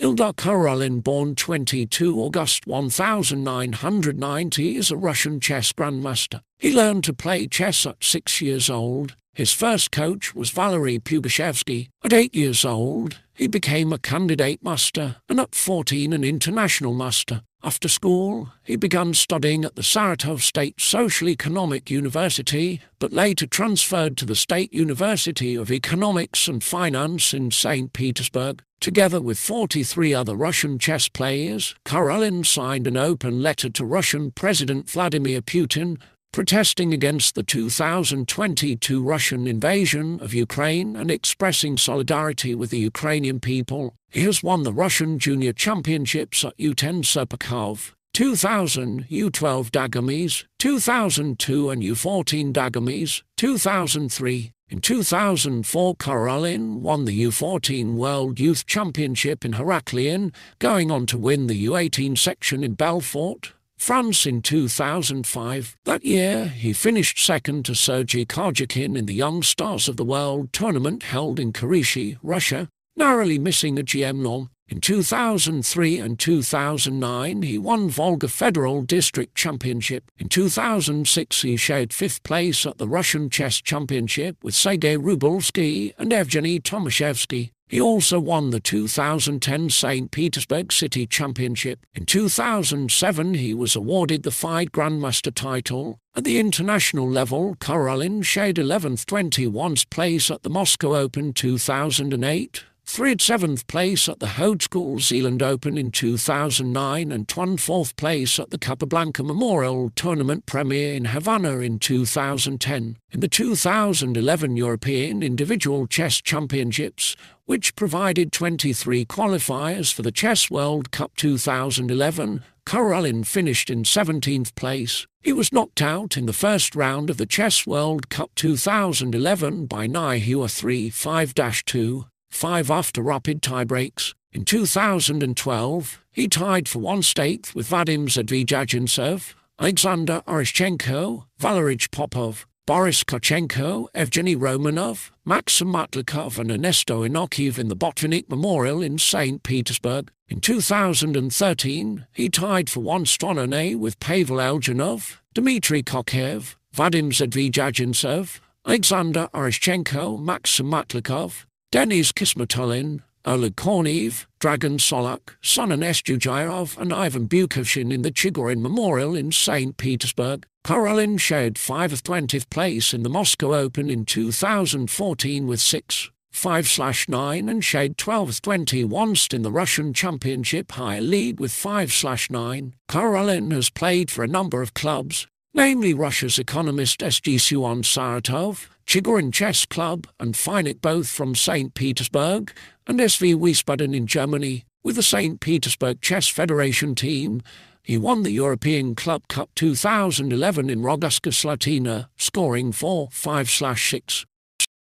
Ildar Khairullin, born 22 August 1990, is a Russian chess grandmaster. He learned to play chess at 6 years old. His first coach was Valery Pugachevsky. At 8 years old, he became a candidate master, and at 14 an international master. After school, he began studying at the Saratov State Social-Economic University, but later transferred to the State University of Economics and Finance in Saint Petersburg. Together with 43 other Russian chess players, Khairullin signed an open letter to Russian President Vladimir Putin, protesting against the 2022 Russian invasion of Ukraine and expressing solidarity with the Ukrainian people. He has won the Russian Junior Championships at U10 Serpukhov, 2000 U12 Dagomys, 2002 and U14 Dagomys, 2003. In 2004, Khairullin won the U14 World Youth Championship in Heraklion, going on to win the U18 section in Belfort, France in 2005. That year, he finished second to Sergei Karjakin in the Young Stars of the World tournament held in Kirishi, Russia, narrowly missing a GM norm. In 2003 and 2009, he won Volga Federal District Championship. In 2006, he shared fifth place at the Russian Chess Championship with Sergei Rublevsky and Evgeny Tomashevsky. He also won the 2010 St. Petersburg City Championship. In 2007, he was awarded the FIDE Grandmaster title. At the international level, Khairullin shared 21st place at the Moscow Open 2008. 7th place at the Hogeschool Zeeland Open in 2009 and 4th place at the Capablanca Memorial Tournament Premier in Havana in 2010. In the 2011 European Individual Chess Championships, which provided 23 qualifiers for the Chess World Cup 2011, Khairullin finished in 17th place. He was knocked out in the first round of the Chess World Cup 2011 by Ni Hua 3-5-2. 5 after rapid tiebreaks. In 2012, he tied for 1/8 with Vadim Zvjaginsev, Alexander Areshchenko, Valerij Popov, Boris Kharchenko, Evgeny Romanov, Maxim Matlakov and Ernesto Inokiev in the Botvinnik Memorial in St. Petersburg. In 2013, he tied for 1/8 with Pavel Eljanov, Dmitry Kokhev, Vadim Zvjaginsev, Alexander Areshchenko, Maxim Matlakov, Denis Kismatulin, Oleg Korneev, Dragan Solak, Son and Estugirov and Ivan Bukovshin in the Chigorin Memorial in St. Petersburg. Khairullin shared 20th place in the Moscow Open in 2014 with 6-5/9 and shared 21st in the Russian Championship Higher League with 5/9. Khairullin has played for a number of clubs, namely Russia's Economist SGC1 Saratov, Chigorin Chess Club and FIDE both from St. Petersburg and SV Wiesbaden in Germany. With the St. Petersburg Chess Federation team, he won the European Club Cup 2011 in Rogaška Slatina, scoring 4-5/6.